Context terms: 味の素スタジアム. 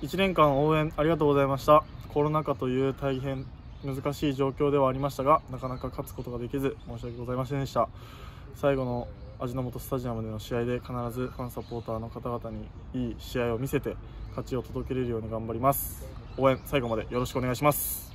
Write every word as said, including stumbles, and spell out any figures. いちねんかん応援ありがとうございました。コロナ禍という大変難しい状況ではありましたが、なかなか勝つことができず申し訳ございませんでした。最後の味の素スタジアムでの試合で必ずファンサポーターの方々にいい試合を見せて勝ちを届けれるように頑張ります。応援最後までよろしくお願いします。